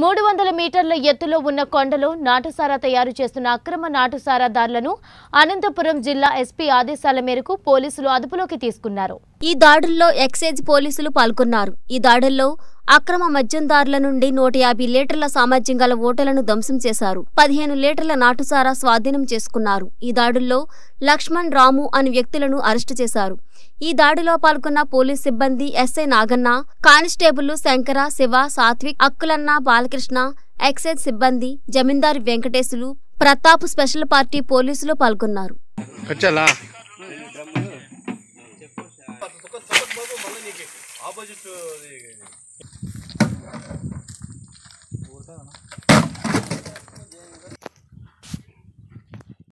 300 మీటర్ల ఎత్తులో ఉన్న కొండలో నాటుసారా తయారు చేస్తున్న అక్రమ నాటుసారా దారులను అనంతపురం జిల్లా ఎస్పీ ఆదేశాల మేరకు పోలీసులు అదుపులోకి తీసుకున్నారు. ఈ దాడుల్లో ఎక్సైజ్ పోలీసులు పాల్గొన్నారు. ఈ దాడుల్లో అక్రమ మద్యం దారుల నుండి 150 లీటర్ల సామర్థ్యం గల ఓటలను ధ్వంసం చేశారు. 15 లీటర్ల నాటుసారా స్వాధీనం చేసుకున్నారు. ఈ దాడుల్లో లక్ష్మణ్, రాము అనే వ్యక్తులను అరెస్టు చేశారు. ఈ దాడిలో పాల్గొన్న పోలీస్ సిబ్బంది SI Naganna, constable Shankara, Shiva, Satvik, Akkulanna, Balakrishna, excise సిబ్బంది జమీందారు వెంకటేశులు, ప్రతాప్ స్పెషల్ పార్టీ పోలీసులు పాల్గొన్నారు. आपोजिट